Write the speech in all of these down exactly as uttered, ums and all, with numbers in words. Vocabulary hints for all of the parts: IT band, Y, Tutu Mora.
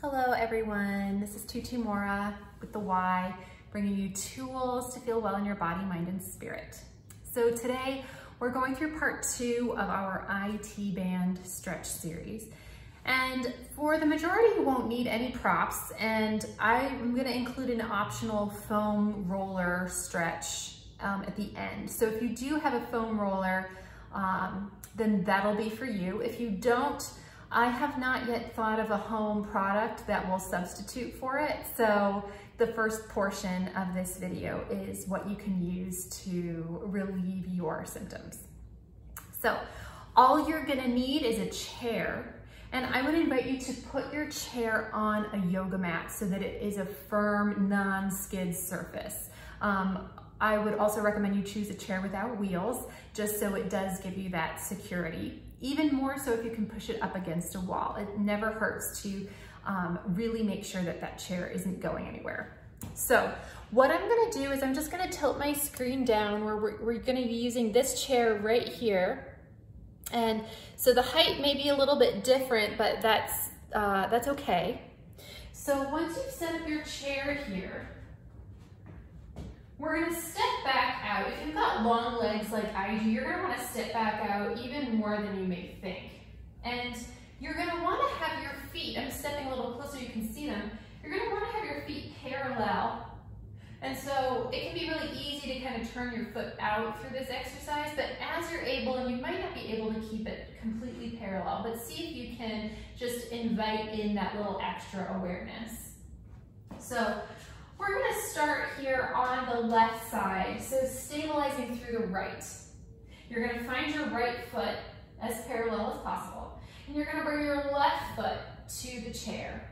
Hello everyone, this is Tutu Mora with the Y, bringing you tools to feel well in your body, mind, and spirit. So today we're going through part two of our I T band stretch series. And for the majority, you won't need any props, and I'm gonna include an optional foam roller stretch um, at the end. So if you do have a foam roller, um, then that'll be for you. If you don't, I have not yet thought of a home product that will substitute for it. So the first portion of this video is what you can use to relieve your symptoms. So all you're gonna need is a chair. And I would invite you to put your chair on a yoga mat so that it is a firm, non-skid surface. Um, I would also recommend you choose a chair without wheels, just so it does give you that security. Even more so if you can push it up against a wall. It never hurts to um, really make sure that that chair isn't going anywhere. So what I'm gonna do is I'm just gonna tilt my screen down where we're, we're gonna be using this chair right here. And so the height may be a little bit different, but that's, uh, that's okay. So once you've set up your chair here, we're gonna step back out. If you've got long legs like I do, you're gonna wanna step back out even more than you may think. And you're gonna wanna have your feet, I'm stepping a little closer, you can see them. You're gonna wanna have your feet parallel. And so it can be really easy to kind of turn your foot out through this exercise, but as you're able, and you might not be able to keep it completely parallel, but see if you can just invite in that little extra awareness. So we're gonna start here on the left side, so stabilizing through the right. You're gonna find your right foot as parallel as possible, and you're gonna bring your left foot to the chair.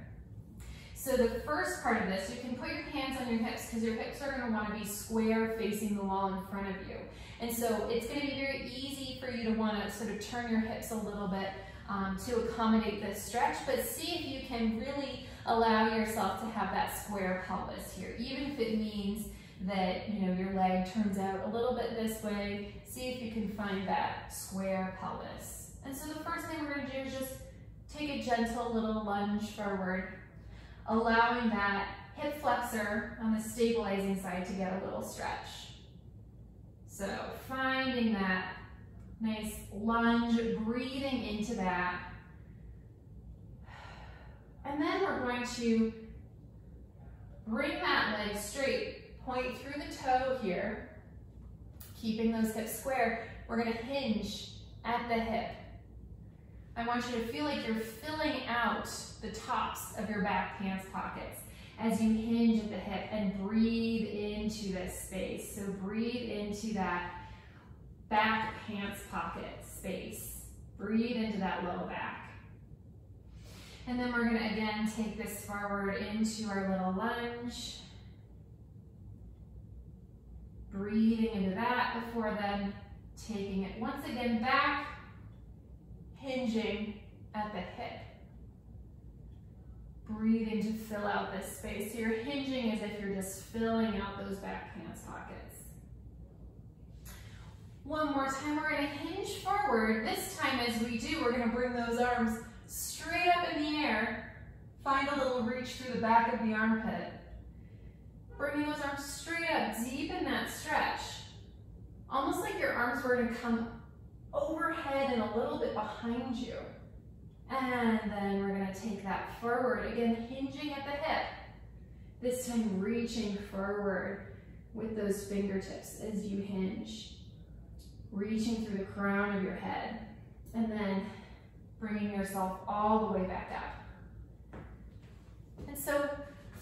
So the first part of this, you can put your hands on your hips because your hips are gonna wanna be square facing the wall in front of you. And so it's gonna be very easy for you to wanna sort of turn your hips a little bit um, to accommodate this stretch, but see if you can really allow yourself to have that square pelvis here, even if it means that, you know, your leg turns out a little bit this way. See if you can find that square pelvis. And so the first thing we're gonna do is just take a gentle little lunge forward, allowing that hip flexor on the stabilizing side to get a little stretch. So finding that nice lunge, breathing into that. And then we're going to bring that leg straight, point through the toe here, keeping those hips square. We're gonna hinge at the hip. I want you to feel like you're filling out the tops of your back pants pockets as you hinge at the hip and breathe into this space. So breathe into that back pants pocket space. Breathe into that low back. And then we're going to again take this forward into our little lunge. Breathing into that before then taking it once again back, hinging at the hip. Breathing to fill out this space. So you're hinging as if you're just filling out those back pants pockets. One more time, we're gonna hinge forward. This time as we do, we're gonna bring those arms straight up in the air. Find a little reach through the back of the armpit. Bringing those arms straight up, deep in that stretch. Almost like your arms were gonna come overhead and a little bit behind you. And then we're gonna take that forward, again hinging at the hip. This time reaching forward with those fingertips as you hinge. Reaching through the crown of your head. And then bringing yourself all the way back up. And so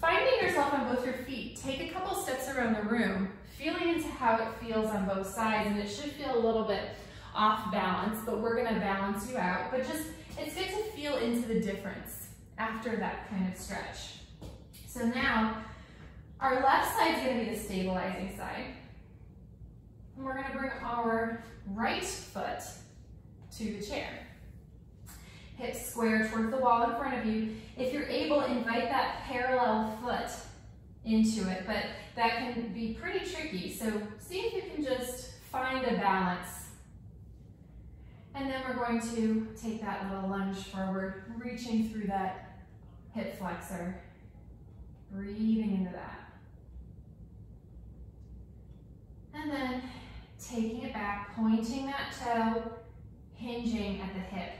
finding yourself on both your feet, take a couple steps around the room, feeling into how it feels on both sides, and it should feel a little bit off balance, but we're gonna balance you out. But just, it's good to feel into the difference after that kind of stretch. So now, our left side's gonna be the stabilizing side. And we're gonna bring our right foot to the chair. Hips square towards the wall in front of you. If you're able, invite that parallel foot into it, but that can be pretty tricky. So see if you can just find a balance. And then we're going to take that little lunge forward, reaching through that hip flexor, breathing into that. And then taking it back, pointing that toe, hinging at the hip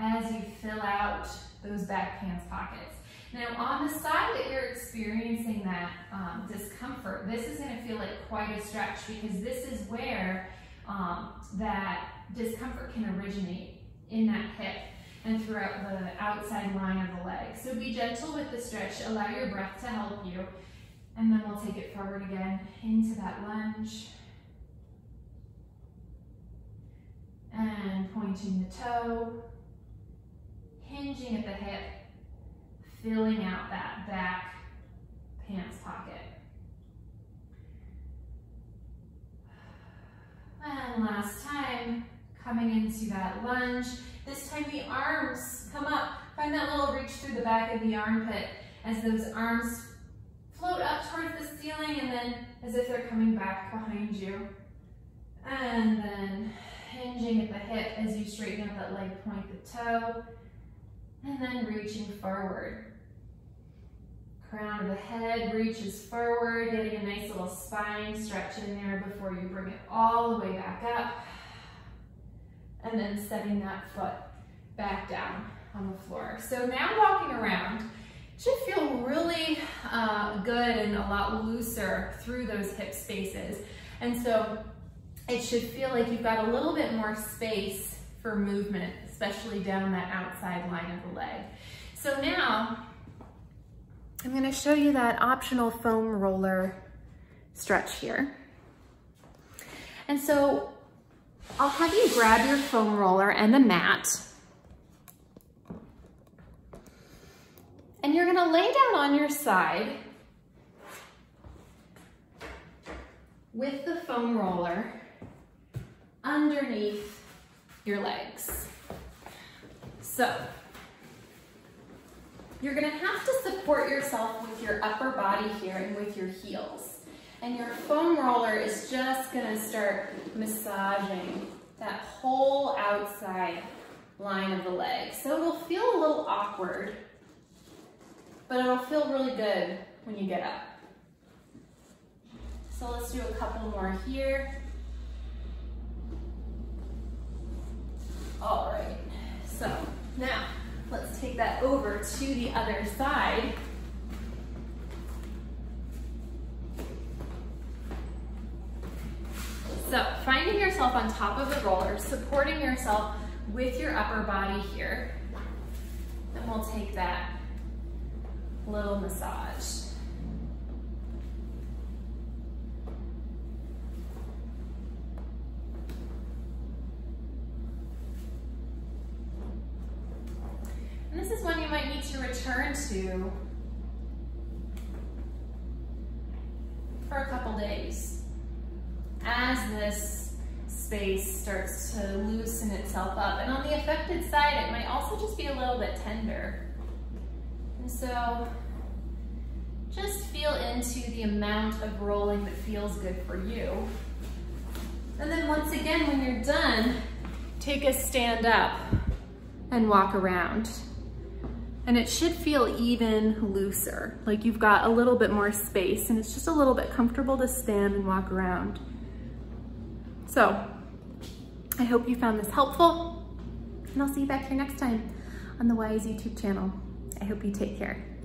as you fill out those back pants pockets. Now on the side that you're experiencing that um, discomfort, this is going to feel like quite a stretch, because this is where um, that discomfort can originate, in that hip and throughout the outside line of the leg. So be gentle with the stretch, allow your breath to help you, and then we'll take it forward again into that lunge. And pointing the toe, hinging at the hip, filling out that back pants pocket. And last time, coming into that lunge. This time the arms come up. Find that little reach through the back of the armpit as those arms float up towards the ceiling, and then as if they're coming back behind you. And then hinging at the hip as you straighten up that leg, point the toe, and then reaching forward. Crown of the head reaches forward, getting a nice little spine stretch in there before you bring it all the way back up. And then setting that foot back down on the floor. So now walking around should feel really uh, good and a lot looser through those hip spaces. And so it should feel like you've got a little bit more space for movement, especially down that outside line of the leg. So now I'm going to show you that optional foam roller stretch here. And so I'll have you grab your foam roller and the mat, and you're going to lay down on your side with the foam roller underneath your legs. So you're going to have to support yourself with your upper body here and with your heels. And your foam roller is just going to start massaging that whole outside line of the leg. So it'll feel a little awkward, but it'll feel really good when you get up. So let's do a couple more here. All right. So now let's take that over to the other side. So finding yourself on top of the roller, supporting yourself with your upper body here. And we'll take that little massage. And this is one you might need to return to for a couple days, as this space starts to loosen itself up. And on the affected side, it might also just be a little bit tender. And so just feel into the amount of rolling that feels good for you. And then once again, when you're done, take a stand up and walk around. And it should feel even looser, like you've got a little bit more space, and it's just a little bit comfortable to stand and walk around. So I hope you found this helpful, and I'll see you back here next time on the Y's YouTube channel. I hope you take care.